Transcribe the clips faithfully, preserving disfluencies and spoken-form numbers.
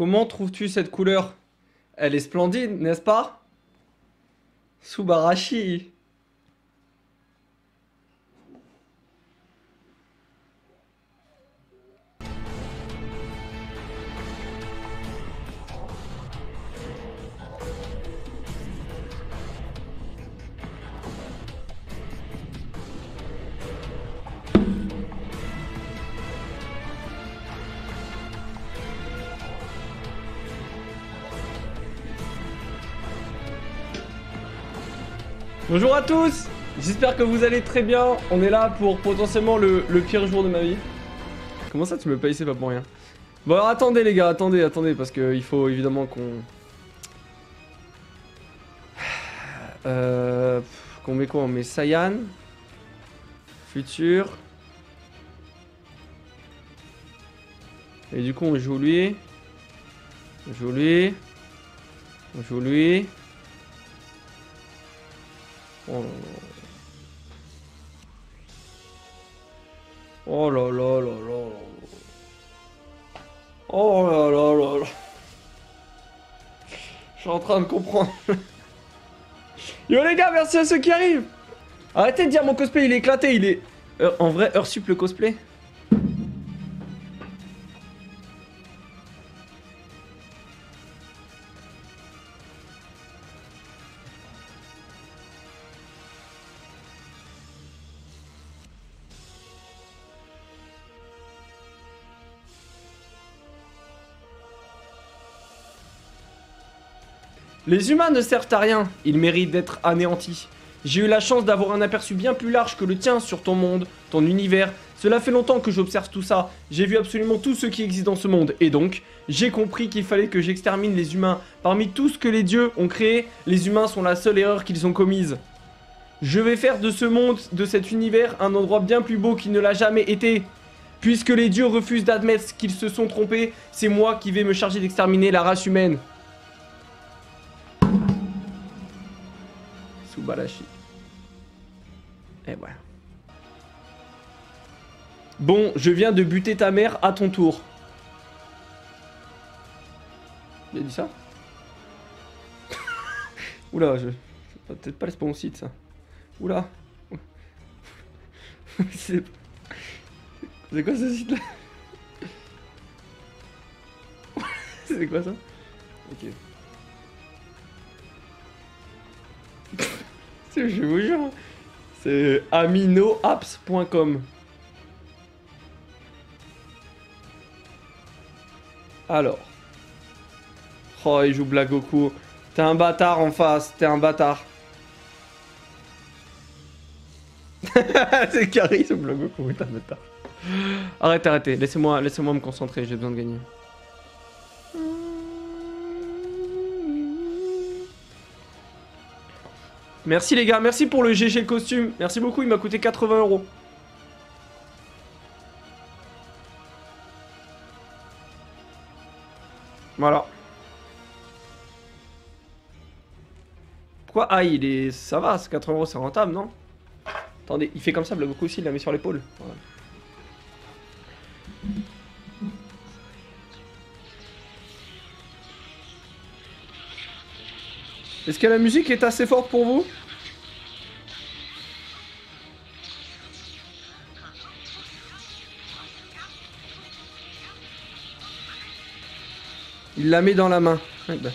Comment trouves-tu cette couleur? Elle est splendide, n'est-ce pas? Subarashi. Bonjour à tous, j'espère que vous allez très bien. On est là pour potentiellement le, le pire jour de ma vie. Comment ça tu me payes, c'est pas pour rien. Bon alors attendez les gars, attendez, attendez, parce qu'il faut évidemment qu'on... Euh, qu'on met quoi? On met Saiyan. Futur. Et du coup on joue lui. On joue lui. On joue lui. Oh là là là là là. Oh là là là là. Je suis en train de comprendre. Yo les gars, merci à ceux qui arrivent. Arrêtez de dire mon cosplay il est éclaté, il est... Euh, en vrai, heure sup le cosplay. Les humains ne servent à rien, ils méritent d'être anéantis. J'ai eu la chance d'avoir un aperçu bien plus large que le tien sur ton monde, ton univers. Cela fait longtemps que j'observe tout ça, j'ai vu absolument tout ce qui existe dans ce monde. Et donc, j'ai compris qu'il fallait que j'extermine les humains. Parmi tout ce que les dieux ont créé, les humains sont la seule erreur qu'ils ont commise. Je vais faire de ce monde, de cet univers, un endroit bien plus beau qu'il ne l'a jamais été. Puisque les dieux refusent d'admettre qu'ils se sont trompés, c'est moi qui vais me charger d'exterminer la race humaine. Balachi. Et voilà. Bon, je viens de buter ta mère à ton tour. J'ai dit ça? Oula, je... c'est peut-être pas le spawn site ça. Oula. C'est... c'est quoi ce site là? C'est quoi ça? Ok. Je vous jure, c'est amino apps point com. Alors, oh, il joue Black Goku. T'es un bâtard en face, t'es un bâtard. C'est carré ce Black Goku, t'es un bâtard. Arrête, arrêtez, laissez-moi, laissez-moi me concentrer, j'ai besoin de gagner. Merci les gars, merci pour le G G costume. Merci beaucoup, il m'a coûté quatre-vingts euros. Voilà. Pourquoi? Ah, il est... ça va, c'est quatre-vingts euros, c'est rentable, non? Attendez, il fait comme ça, Black Goku aussi, il la met sur l'épaule. Voilà. Est-ce que la musique est assez forte pour vous? Il la met dans la main. Ouais, bah.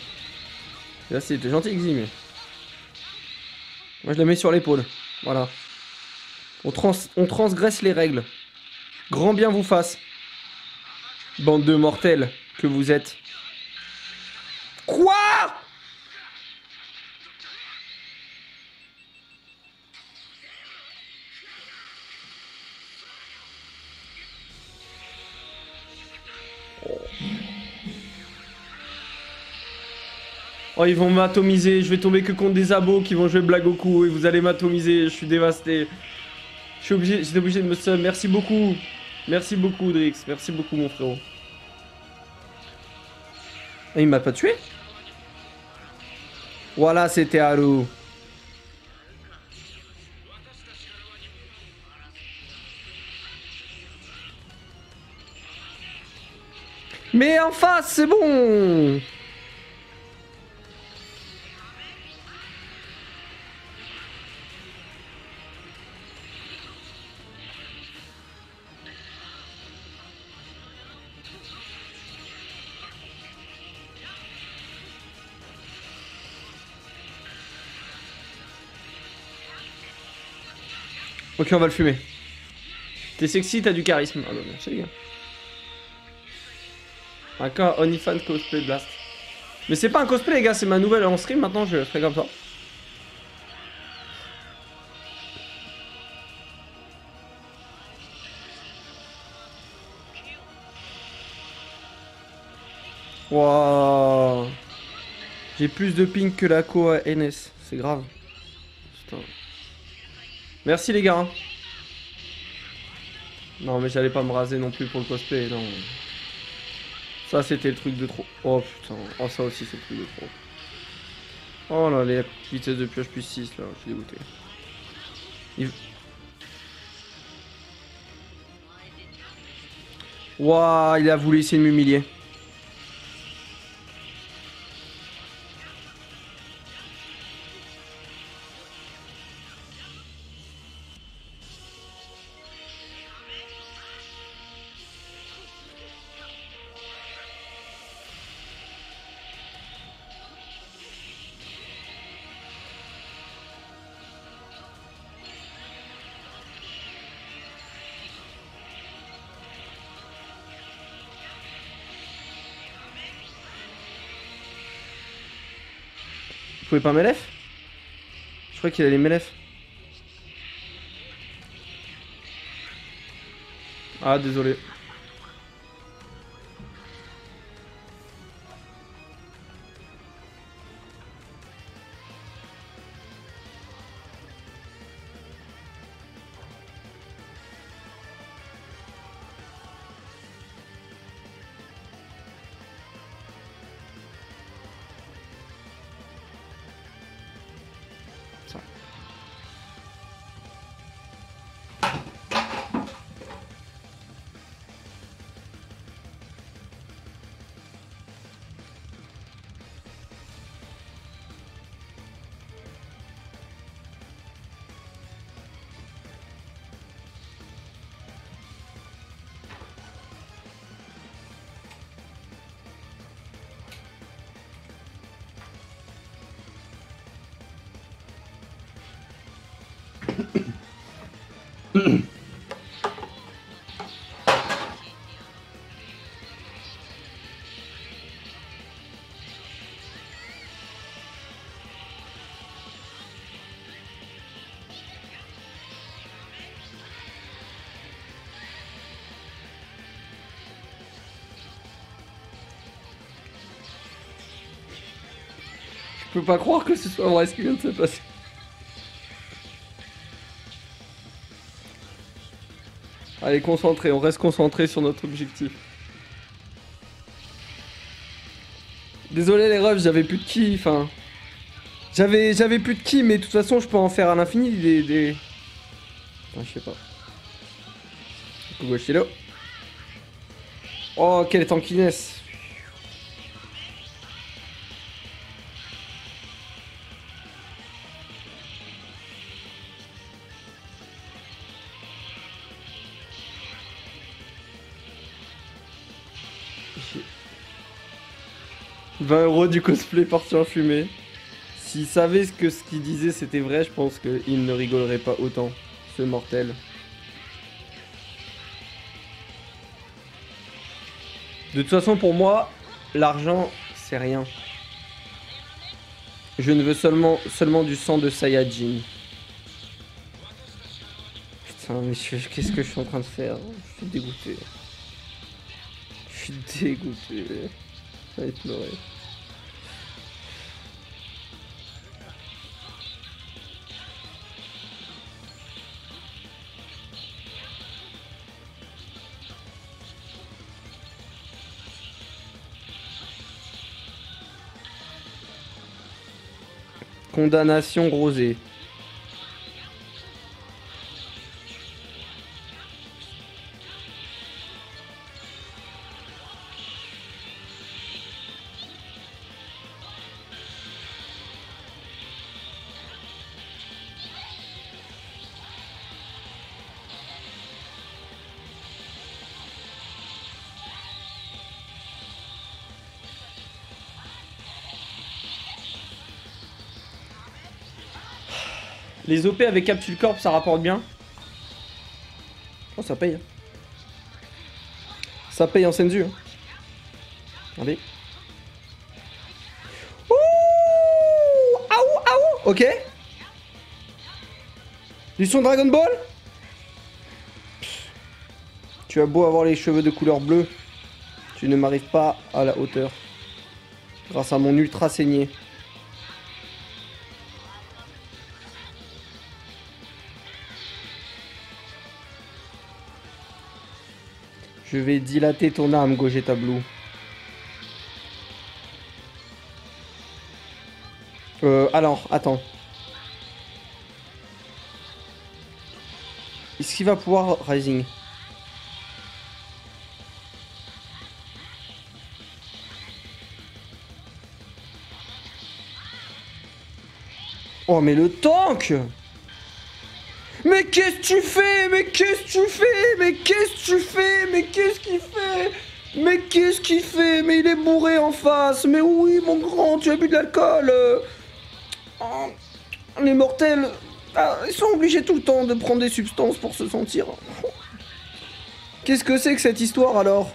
Là c'était gentil Xim. Mais... moi je la mets sur l'épaule. Voilà. On, trans on transgresse les règles. Grand bien vous fasse. Bande de mortels que vous êtes. Quoi? Oh, ils vont m'atomiser, je vais tomber que contre des abos qui vont jouer Black Goku et vous allez m'atomiser, je suis dévasté. Je suis obligé, j'étais obligé de me seum, merci beaucoup. Merci beaucoup Drix, merci beaucoup mon frérot. Et il m'a pas tué? Voilà, c'était Haru. Mais en face, c'est bon. Ok, on va le fumer. T'es sexy, t'as du charisme. Ah bah merci les gars. D'accord, OnlyFans cosplay blast. Mais c'est pas un cosplay les gars, c'est ma nouvelle en stream, maintenant je ferai comme ça. Wouah. J'ai plus de ping que la co à N S, c'est grave. Putain. Merci les gars. Non mais j'allais pas me raser non plus pour le cosplay, non. Ça c'était le truc de trop. Oh putain, oh ça aussi c'est le truc de trop. Oh là les vitesses de pioche plus six là, je suis dégoûté. Il... Waouh, il a voulu essayer de m'humilier. Vous pouvez pas m'élève? Je crois qu'il allait m'élève. Ah désolé. Je peux pas croire que ce soit vrai ce qui vient de se passer. Allez, concentré, on reste concentré sur notre objectif. Désolé les refs, j'avais plus de ki, enfin... J'avais j'avais plus de ki, mais de toute façon je peux en faire à l'infini des... des... Enfin, je sais pas. Togoshiro. Oh, quelle tankiness. vingt euros du cosplay parti en fumée. S'il savait que ce qu'il disait c'était vrai, je pense qu'il ne rigolerait pas autant, ce mortel. De toute façon, pour moi, l'argent, c'est rien. Je ne veux seulement, seulement du sang de Saiyajin. Putain, mais qu'est-ce que je suis en train de faire? Je suis dégoûté. Je suis dégoûté. Ça va être pleurer. Condamnation rosée. Les O P avec Capsule Corp, ça rapporte bien. Oh, ça paye. Ça paye en Senzu. Hein. Regardez. Ouh, aou, aou. Ok. Du son Dragon Ball. Pff. Tu as beau avoir les cheveux de couleur bleue, tu ne m'arrives pas à la hauteur. Grâce à mon ultra saigné. Je vais dilater ton âme, Gogeta Blue. Euh, alors, attends. Est-ce qu'il va pouvoir Rising? Oh, mais le tank! Mais qu'est-ce que tu fais? Mais qu'est-ce que tu fais? Mais qu'est-ce que tu fais? Mais qu'est-ce qu'il fait? Mais qu'est-ce qu'il fait? Mais il est bourré en face. Mais oui, mon grand, tu as bu de l'alcool. Oh, les mortels, ah, ils sont obligés tout le temps de prendre des substances pour se sentir. Qu'est-ce que c'est que cette histoire alors?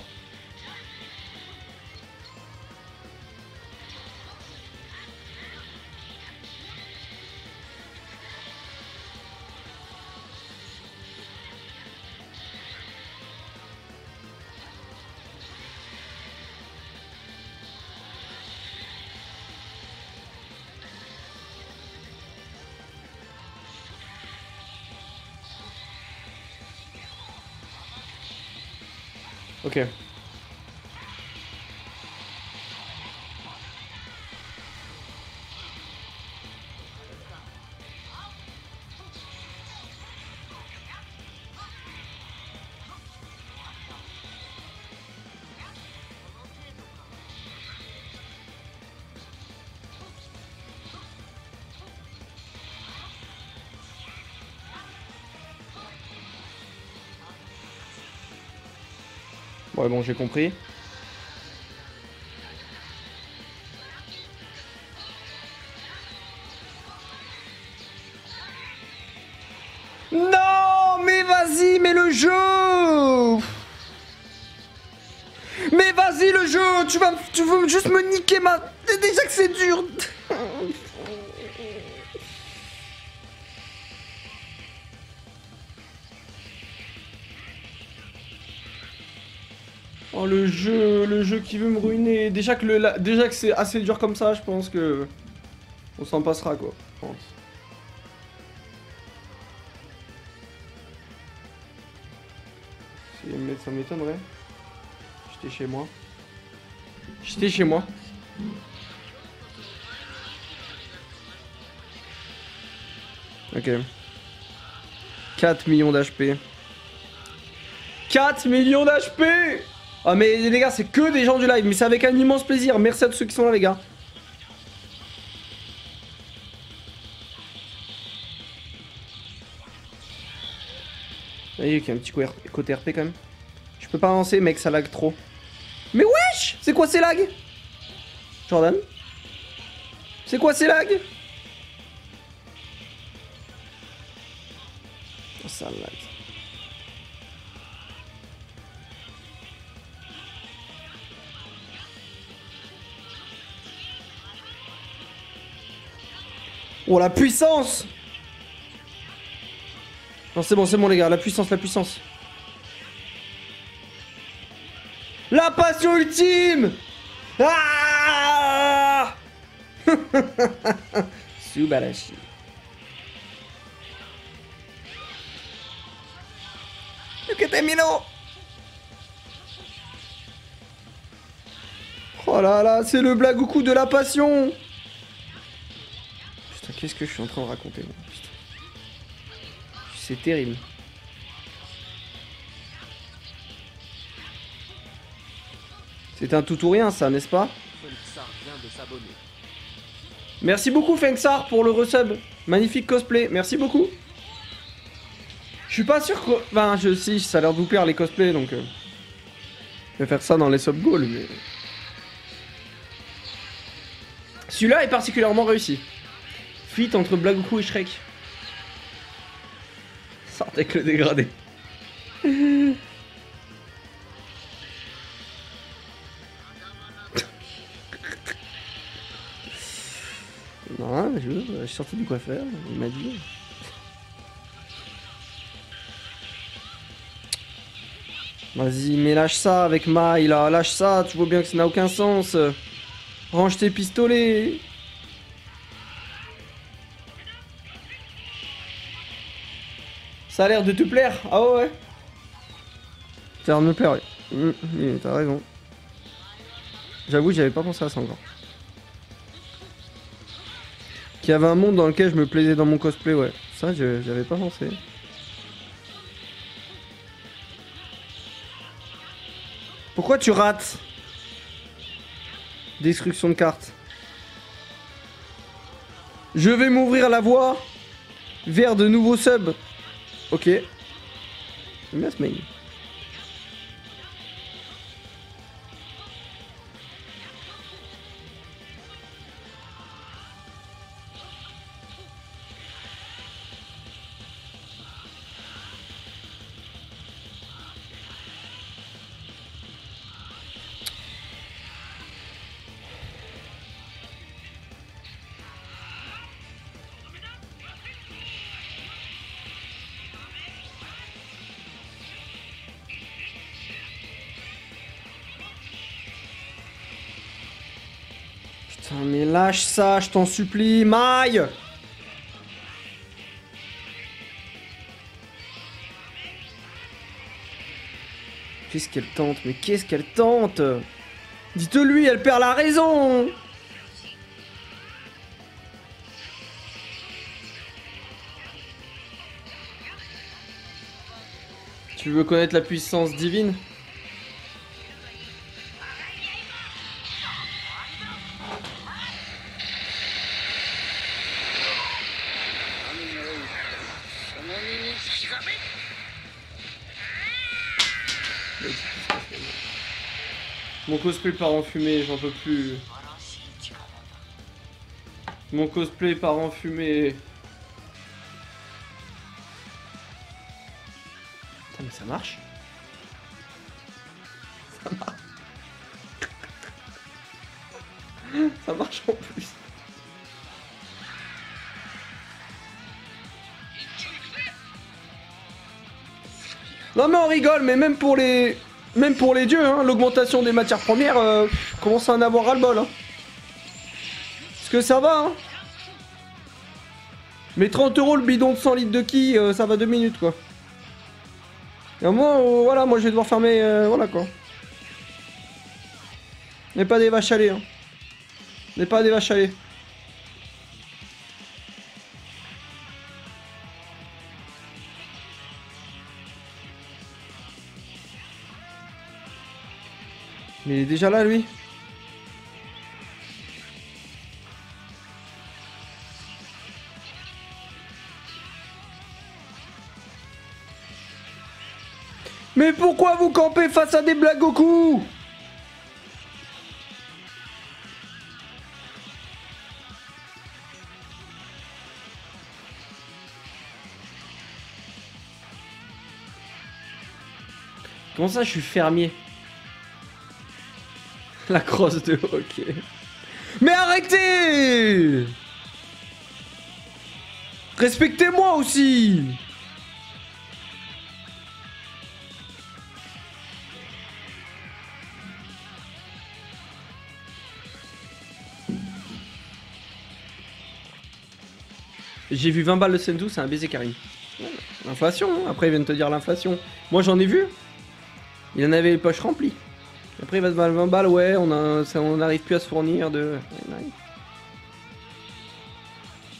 Ok. Ouais, bon, j'ai compris. Non, mais vas-y, mais le jeu. Mais vas-y, le jeu. Tu vas, tu veux juste me niquer ma... Déjà que c'est dur. Oh, le jeu, le jeu qui veut me ruiner. Déjà que le, la, déjà que c'est assez dur comme ça, je pense que on s'en passera quoi. Je pense. Ça m'étonnerait. J'étais chez moi. J'étais chez moi. Ok. quatre millions d'H P. quatre millions d'H P. Ah, oh mais les gars, c'est que des gens du live, mais c'est avec un immense plaisir. Merci à tous ceux qui sont là, les gars. Là, il y a un petit côté R P quand même. Je peux pas avancer, mec, ça lag trop. Mais wesh, c'est quoi ces lags, Jordan? C'est quoi ces lags? Oh, ça lag. Oh, la puissance! Non, c'est bon, c'est bon, les gars. La puissance, la puissance. La passion ultime! Ah! Subarashi. Look at Emino! Oh là là, c'est le Black Goku de la passion! Qu'est-ce que je suis en train de raconter? C'est terrible. C'est un tout ou rien ça, n'est-ce pas? Merci beaucoup Fengsar pour le resub. Magnifique cosplay, merci beaucoup. Je suis pas sûr que... Enfin, je... si, ça a l'air de vous plaire les cosplays, donc... Euh... Je vais faire ça dans les sub goals, mais... Celui-là est particulièrement réussi. Fuite entre Black Goku et Shrek. sortent avec le dégradé. Non, je, je suis sorti du coiffeur, il m'a dit. Vas-y, mais lâche ça avec Maï là, lâche ça, tu vois bien que ça n'a aucun sens. Range tes pistolets. Ça a l'air de te plaire, ah ouais. Ça a l'air de me plaire, oui. Mmh, t'as raison. J'avoue, j'avais pas pensé à ça encore. Qu'il y avait un monde dans lequel je me plaisais dans mon cosplay, ouais. Ça, j'avais pas pensé. Pourquoi tu rates? Destruction de carte. Je vais m'ouvrir la voie vers de nouveaux subs. Ok. J'aime bien ce mail. Mais lâche ça, je t'en supplie, Maï! Qu'est-ce qu'elle tente? Mais qu'est-ce qu'elle tente? Dites-lui, elle perd la raison! Tu veux connaître la puissance divine? Mon cosplay part en fumée, j'en peux plus. Mon cosplay part en fumée. Putain, mais ça marche. Ça marche. Ça marche en plus. Non mais on rigole, mais même pour les... Même pour les dieux, hein, l'augmentation des matières premières, euh, commence à en avoir ras-le-bol. Hein. Est-ce que ça va hein? Mais trente euros le bidon de cent litres de ki, euh, ça va deux minutes quoi. Et au moins, euh, voilà, moi je vais devoir fermer, euh, voilà quoi. N'est pas des vaches à lait. Hein. N'est pas des vaches à lait. Mais il est déjà là, lui. Mais pourquoi vous campez face à des Black Goku? Comment ça, je suis fermier? La crosse de hockey. Mais arrêtez! Respectez-moi aussi! J'ai vu vingt balles de Sendou, c'est un baiser Karim. L'inflation, hein. Après ils viennent te dire l'inflation. Moi j'en ai vu. Il en avait les poches remplies. Après il va se battre vingt balles, ouais, on n'arrive plus à se fournir de...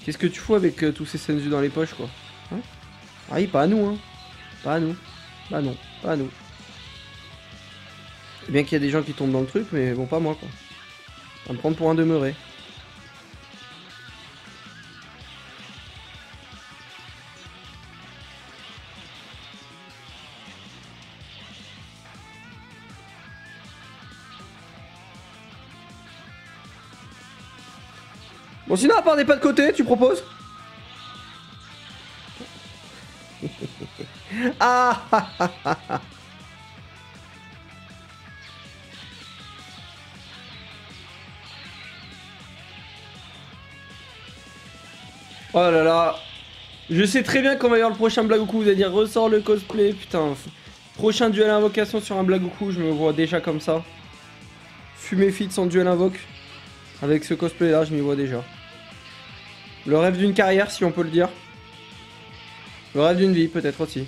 Qu'est-ce que tu fous avec euh, tous ces Senzu dans les poches, quoi hein? Ah oui, pas à nous, hein. Pas à nous. Bah non, pas à nous. C'est bien qu'il y a des gens qui tombent dans le truc, mais bon, pas moi, quoi. On va me prendre pour un demeuré. Bon sinon à part des pas de côté, tu proposes? Ah ah ah ah ah. Oh là là. Je sais très bien qu'on va y avoir le prochain Black Goku, vous allez dire ressort le cosplay, putain. Prochain duel invocation sur un Black Goku, je me vois déjà comme ça. Fumé fit sans duel invoque. Avec ce cosplay là, je m'y vois déjà. Le rêve d'une carrière, si on peut le dire. Le rêve d'une vie, peut-être aussi.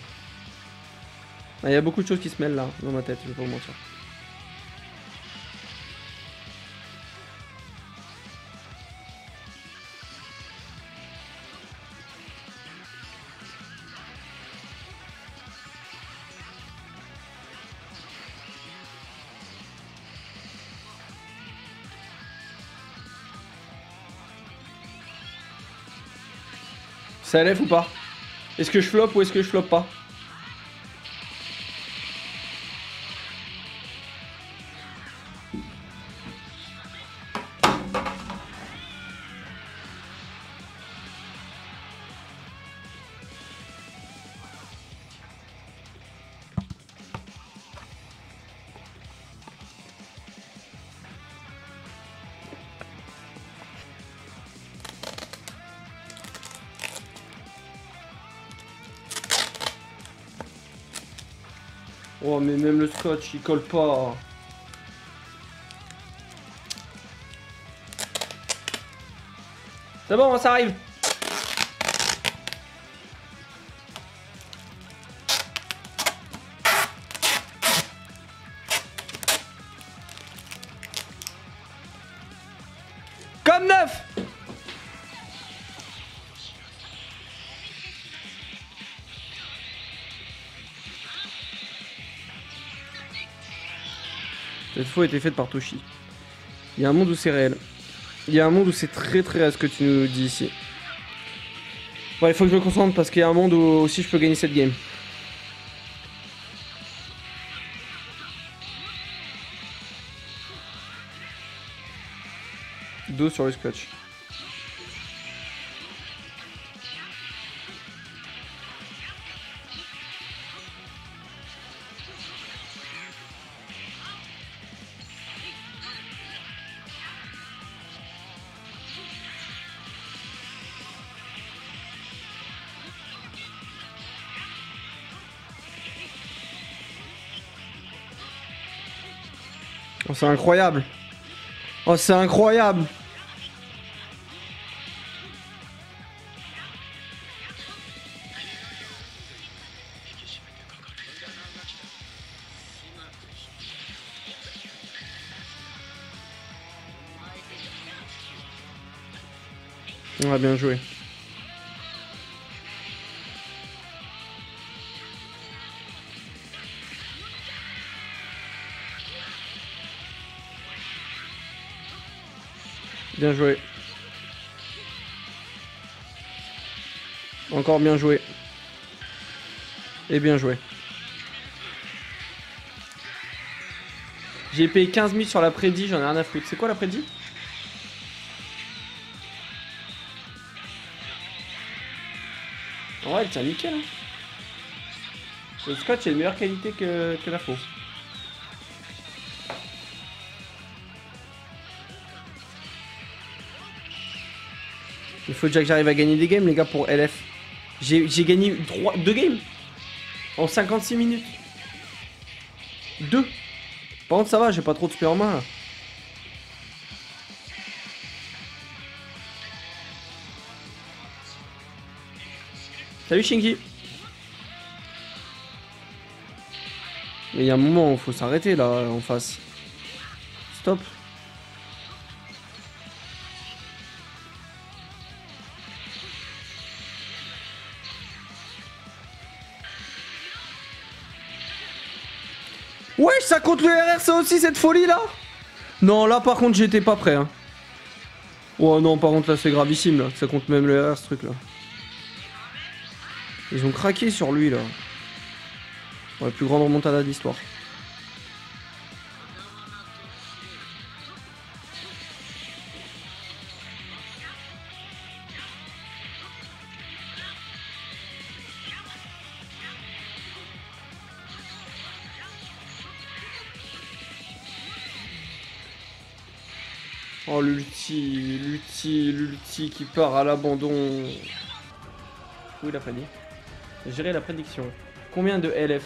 Il y a beaucoup de choses qui se mêlent là, dans ma tête, je vais pas vous mentir. Ça lève ou pas? Est-ce que je floppe ou est-ce que je floppe pas? Oh mais même le scotch il colle pas. C'est bon, ça arrive. Comme neuf. Cette faux a été faite par Toshi. Il y a un monde où c'est réel. Il y a un monde où c'est très très réel ce que tu nous dis ici. Bon, il faut que je me concentre parce qu'il y a un monde où aussi je peux gagner cette game. Dos sur le scotch. Oh, c'est incroyable. Oh, c'est incroyable. On va bien jouer. Bien joué. Encore bien joué. Et bien joué. J'ai payé quinze mille sur la prédit, j'en ai rien à foutre. C'est quoi la prédit? Ouais, elle tient nickel. Hein. Le scotch est de meilleure qualité que, que la faux. Il faut déjà que j'arrive à gagner des games les gars pour L F. J'ai gagné deux games en cinquante-six minutes. deux. Par contre ça va, j'ai pas trop de spé en main là. Salut Shinki. Mais il y a un moment où faut s'arrêter là en face. Stop. Ouais, ça compte le R R, ça aussi, cette folie là. Non, là par contre, j'étais pas prêt. Hein. Oh non, par contre, là c'est gravissime là. Ça compte même le R R, ce truc là. Ils ont craqué sur lui là. Ouais, la plus grande remontada de l'histoire. Oh l'ulti, l'ulti, l'ulti qui part à l'abandon. Où il a fallu gérer la prédiction. Combien de L F?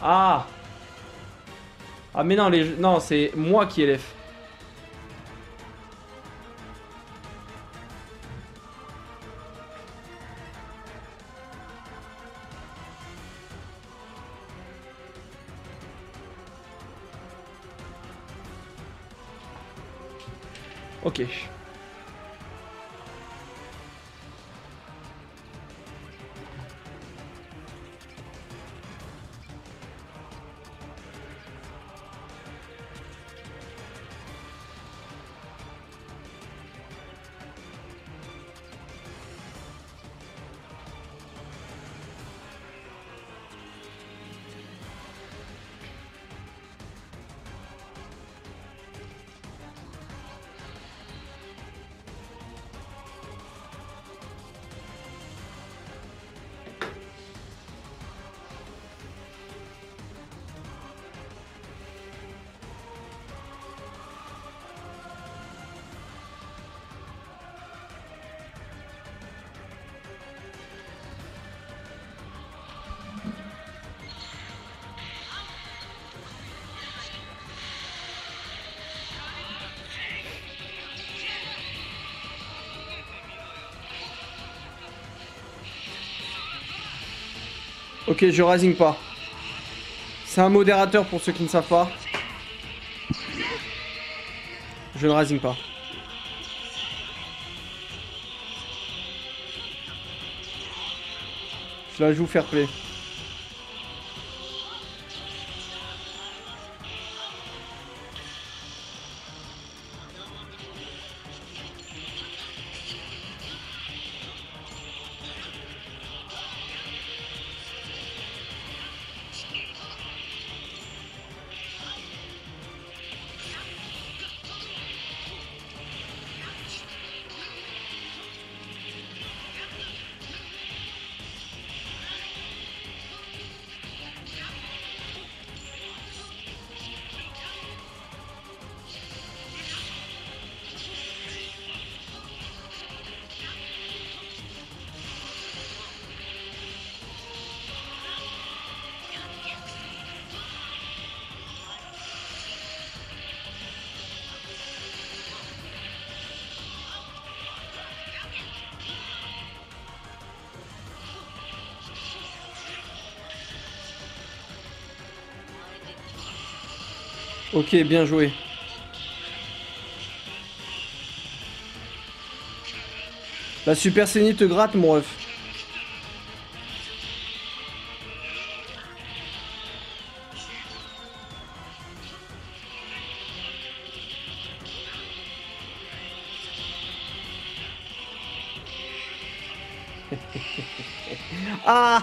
Ah! Ah mais non, les... non c'est moi qui L F. Ok. Ok, je rasigne pas. C'est un modérateur pour ceux qui ne savent pas. Je ne rasigne pas. Je la joue fair play. Ok, bien joué. La Super Saiyan te gratte, mon ref. Ah ah ah ah ah ah ah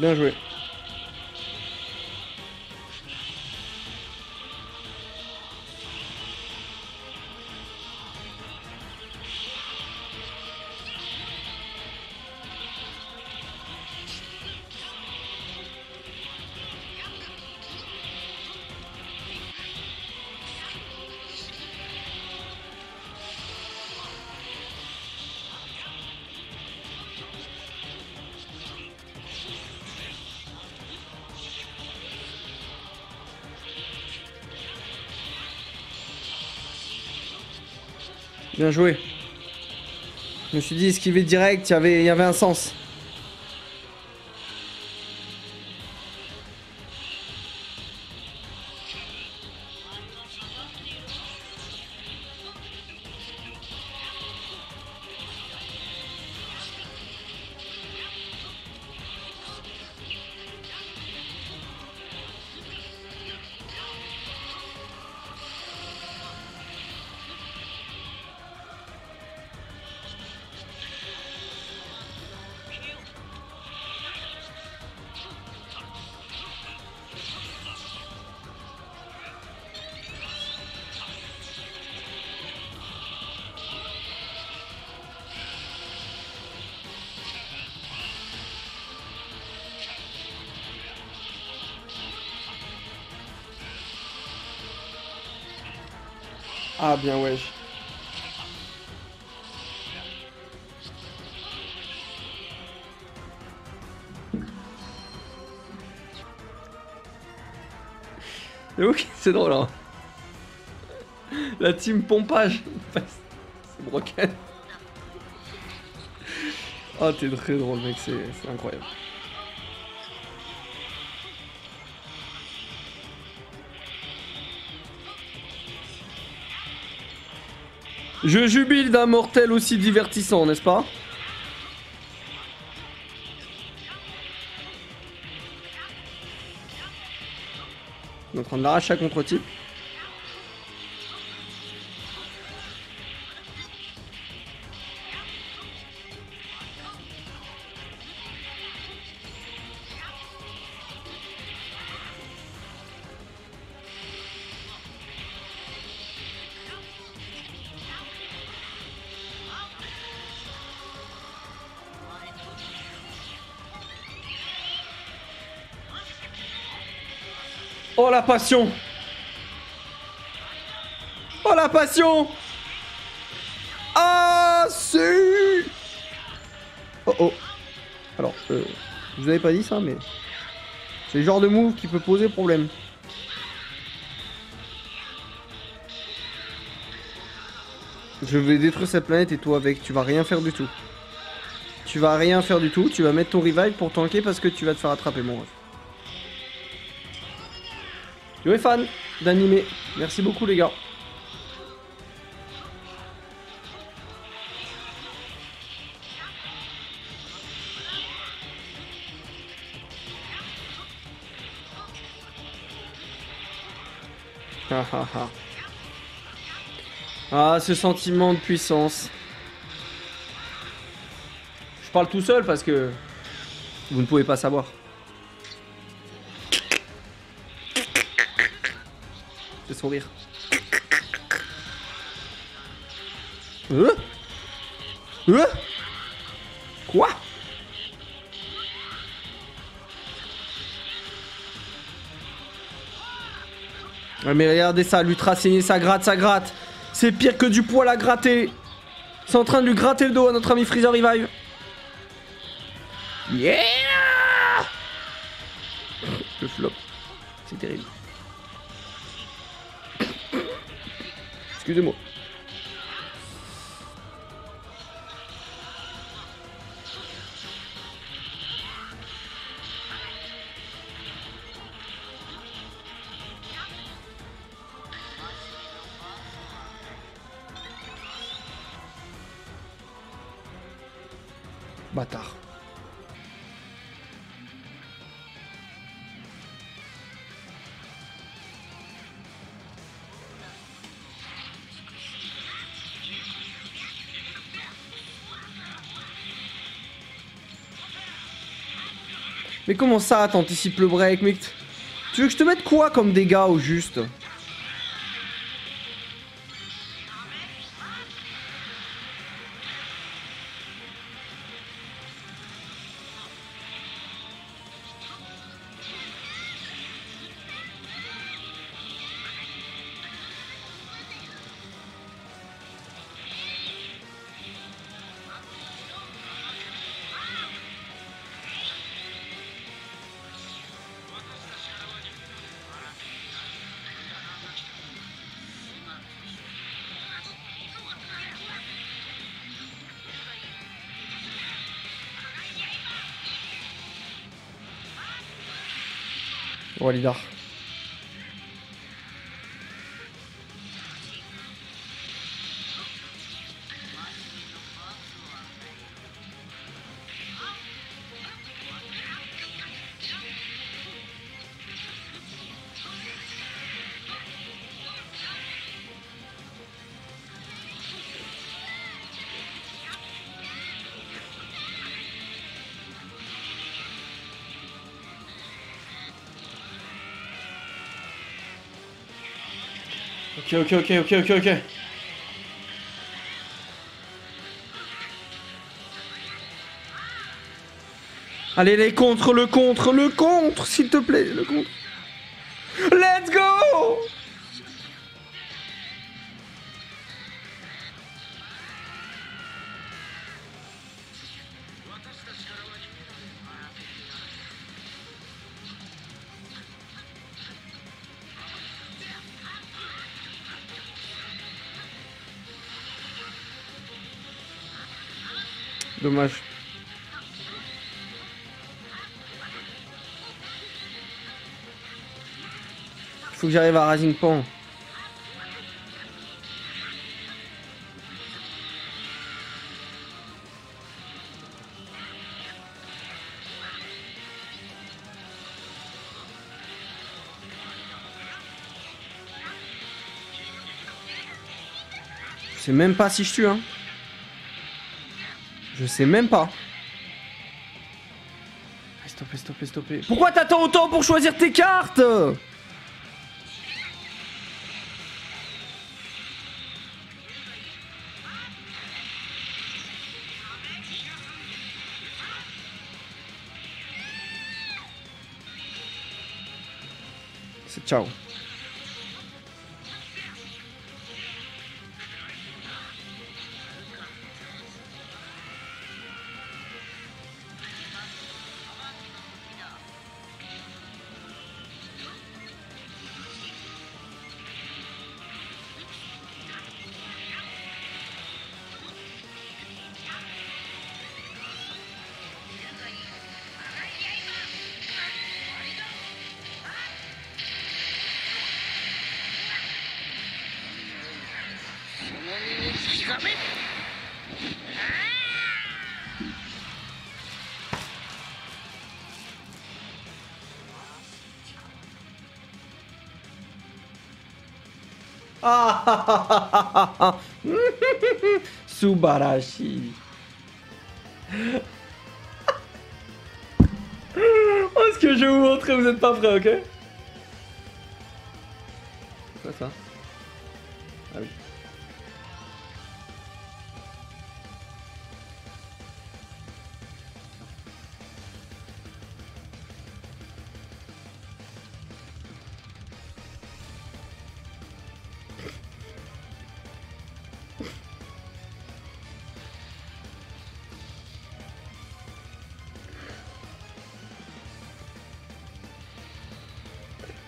Bien joué. Bien joué. Je me suis dit esquiver direct, il y avait, y avait un sens. Ah bien wesh. Ok, c'est drôle hein. La team pompage. C'est broken. Ah t'es très drôle mec, c'est incroyable. Je jubile d'un mortel aussi divertissant, n'est-ce pas? On est en train de l'arracher à contre-type. Oh la passion! Oh la passion! Ah si! Oh oh! Alors, euh, je vous avais pas dit ça, mais c'est le genre de move qui peut poser problème. Je vais détruire cette planète et toi avec, tu vas rien faire du tout. Tu vas rien faire du tout, tu vas mettre ton revive pour tanker parce que tu vas te faire attraper, mon ref. Yo les fans d'anime, merci beaucoup les gars. Ah ah ah. Ah ce sentiment de puissance. Je parle tout seul parce que vous ne pouvez pas savoir. De sourire. Euh euh Quoi? Ouais, mais regardez ça, l'ultra saigné, ça gratte, ça gratte. C'est pire que du poil à gratter. C'est en train de lui gratter le dos à notre ami Freezer Revive. Yeah! Le flop. C'est terrible. Excusez-moi. Bâtard. Mais comment ça, t'anticipes le break, mec? Tu veux que je te mette quoi comme dégâts au juste? Walidar. Ok, ok, ok, ok, ok, ok. Allez, les contres, le contre, le contre, s'il te plaît, le contre. Let's go! Dommage. Faut que j'arrive à Rising Pan. Je sais même pas si je tue, hein. Je sais même pas. Stoppez, stoppez, stoppez. Pourquoi t'attends autant pour choisir tes cartes? C'est ciao. Subarashi. Oh, ce que je vais vous montrer, vous n'êtes pas prêts, ok? C'est quoi ça? Ah oui.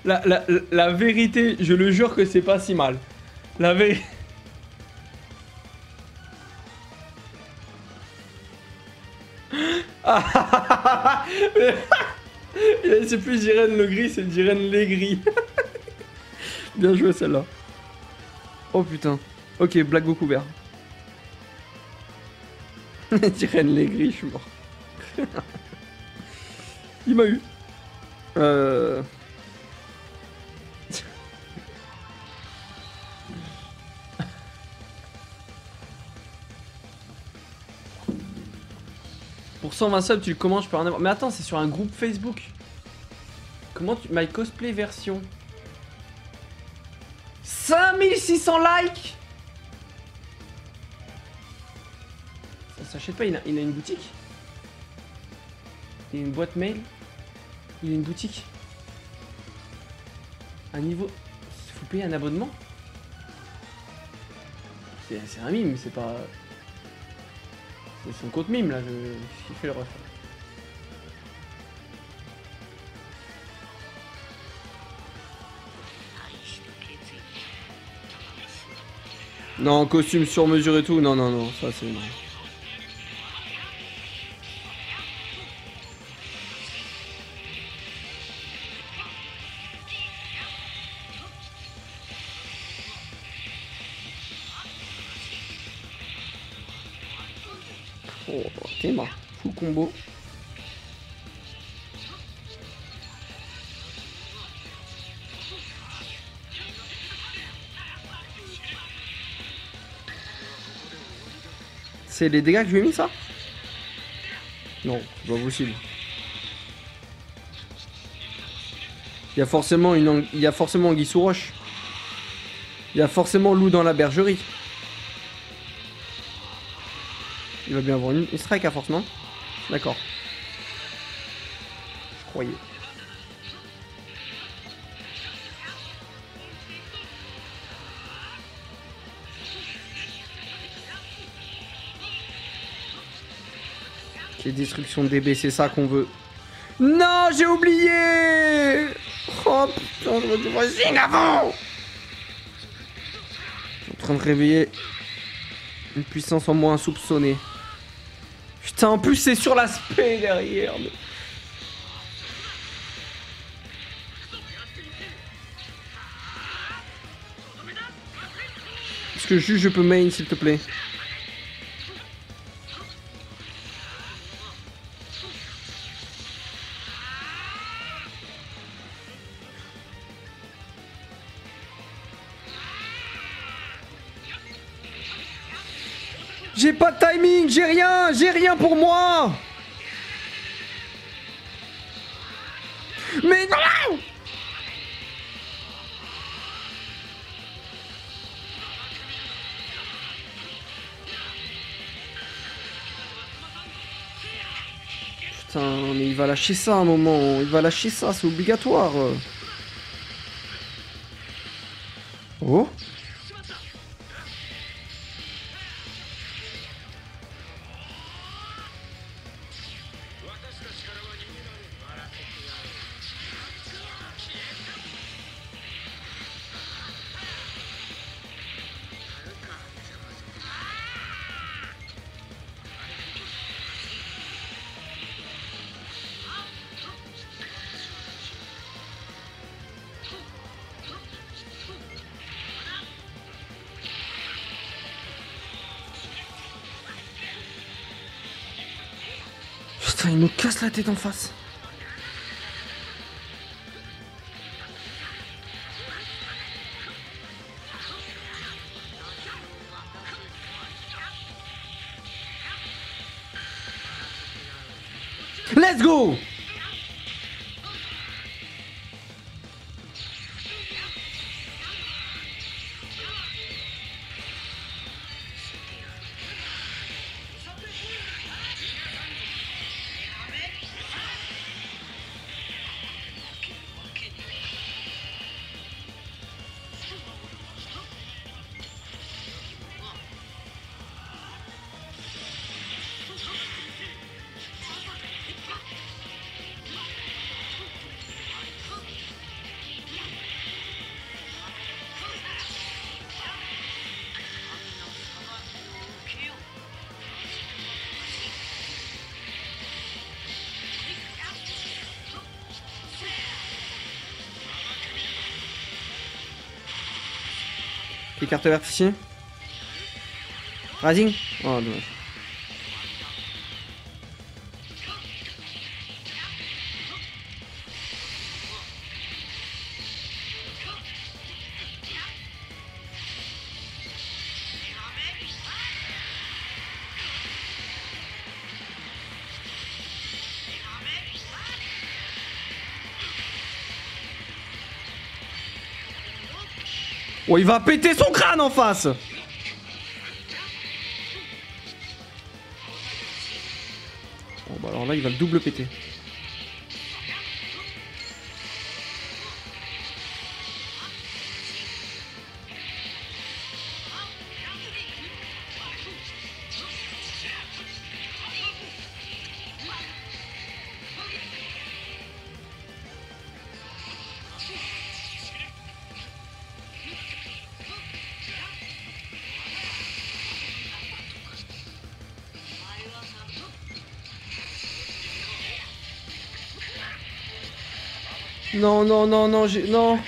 La, la, la vérité, je le jure que c'est pas si mal. La vérité... C'est plus Jiren le gris, c'est Jiren les gris. Bien joué celle-là. Oh putain. Ok, Black Goku vert. Jiren les gris, je suis mort. Il m'a eu. Euh... cent vingt subs, tu le commandes, je peux rien avoir. Mais attends, c'est sur un groupe Facebook. Comment tu... My cosplay version. cinq mille six cents likes. Ça s'achète pas, il a, il a une boutique. Il a une boîte mail. Il a une boutique. Un niveau... Faut payer un abonnement. C'est un mime, c'est pas... C'est son compte mime là, je, je fais le ref. Non, costume sur mesure et tout, non, non, non, ça c'est... Oh, t'es mort. Full combo. C'est les dégâts que je lui ai mis, ça? Non, c'est pas possible. Il y a forcément une ang... Il y a forcément anguille sous roche. Il y a forcément loup dans la bergerie. Il va bien avoir une, une strike à force, non? D'accord. Je croyais. Les destructions de D B, c'est ça qu'on veut. Non, j'ai oublié. Oh putain, je me dis moi zine avant. Je suis en train de réveiller une puissance en moi insoupçonnée. Putain, en plus c'est sur l'aspect derrière. Mais... est-ce que juste je peux main s'il te plaît? J'ai pas de timing, j'ai rien, j'ai rien pour moi. Mais non! Putain, mais il va lâcher ça à un moment, il va lâcher ça, c'est obligatoire. Oh? Putain, il nous casse la tête en face. Let's go! Les cartes vertes ici. Rising. Oh non. Oh, il va péter son crâne en face. Bon bah alors là il va le double péter. Non, non, non, non, j'ai... Non.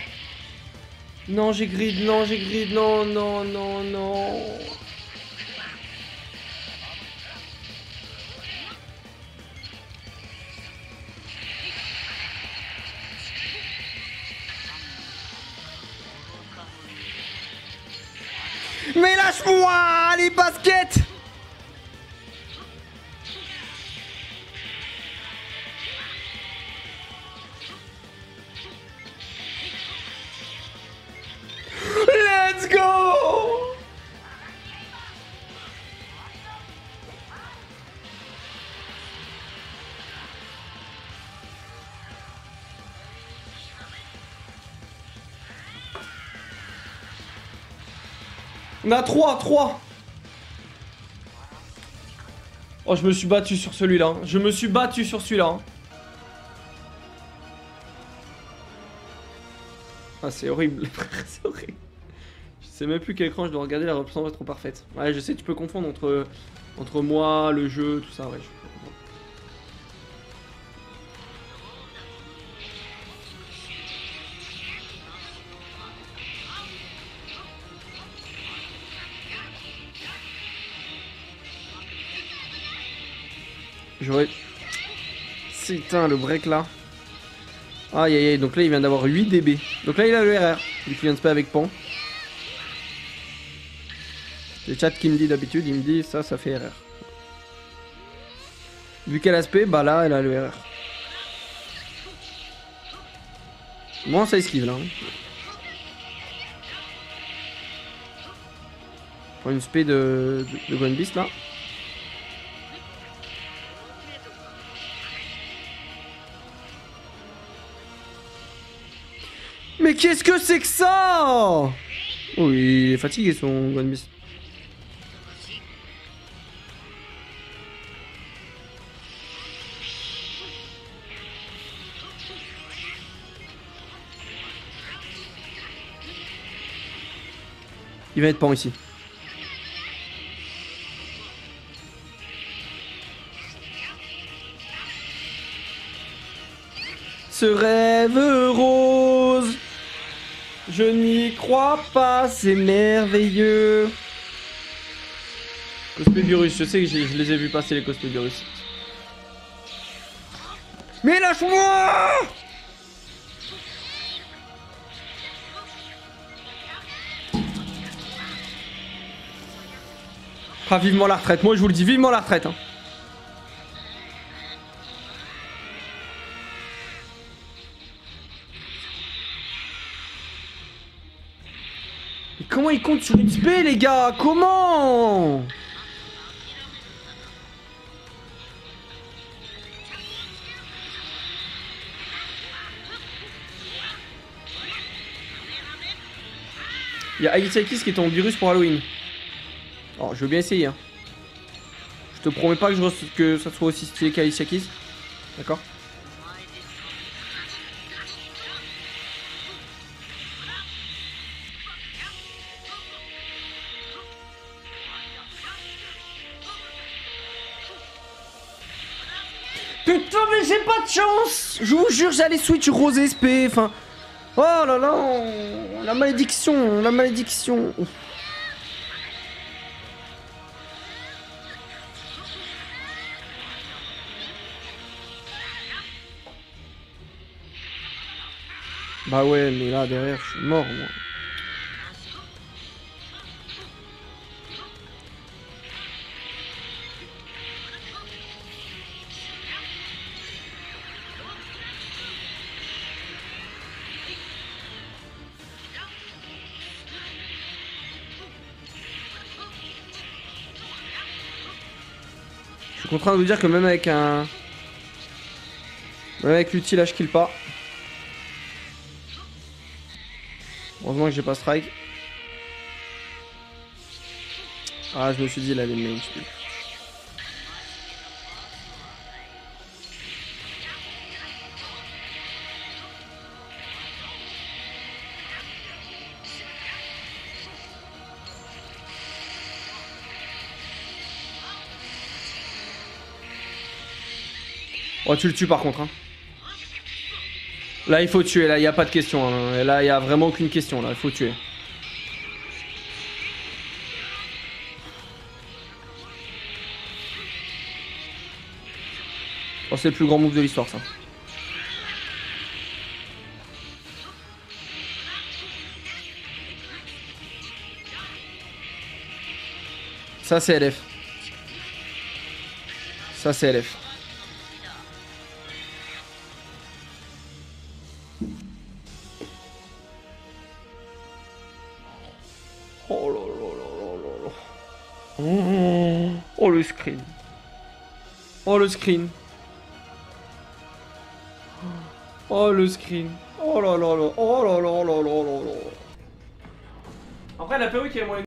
Non, j'ai grid, non, j'ai grid, non, non, non, non. Mais lâche-moi les baskets. Let's go. On a trois, trois. Oh, je me suis battu sur celui-là. Hein. Je me suis battu sur celui-là. Hein. Ah, c'est horrible. C'est horrible. Je sais même plus quel écran je dois regarder la représentation parfaite. Ouais, je sais, tu peux confondre entre, entre moi, le jeu, tout ça. Ouais, je peux comprendre. J'aurais... Putain, le break là. Aïe aïe aïe, donc là il vient d'avoir huit D B. Donc là il a le R R. Il finance pas avec Pan. Le chat qui me dit d'habitude, il me dit ça, ça fait R R. Vu quel aspect, bah là elle a le R R. Bon, ça esquive là. Hein. Prends une spé de, de, de One Beast là. Mais qu'est-ce que c'est que ça? Oh, il est fatigué son One Beast. Il va être pan ici. Ce rêve rose, je n'y crois pas, c'est merveilleux. Cosplay virus, je sais que je, je les ai vus passer les cosplay virus. Mais lâche-moi! Ah, vivement la retraite, moi je vous le dis, vivement la retraite. Hein. Mais comment il compte sur X P les gars? Comment? Il y a Aïsiakis qui est en virus pour Halloween. Alors, je veux bien essayer. Hein. Je te promets pas que, je que ça soit aussi stylé qu'Aïsiakis. D'accord? Putain, mais j'ai pas de chance! Je vous jure, j'allais switch rose S P. Enfin. Oh là là! On... La malédiction! La malédiction! Ouf. Bah ouais, mais là derrière je suis mort moi. Je suis contraint de vous dire que même avec un... Même avec l'outil là je kill pas. Heureusement que j'ai pas strike. Ah, je me suis dit, il allait me main kill. Oh, tu le tues par contre, hein. Là il faut tuer, là il n'y a pas de question, hein. Là il n'y a vraiment aucune question, là il faut tuer. Oh, c'est le plus grand move de l'histoire ça. Ça c'est L F. Ça c'est L F. Oh là là là là là là. Oh le screen. Oh le screen. Oh le screen. Oh là là là. Oh là là là là là. Après la perruque est moins.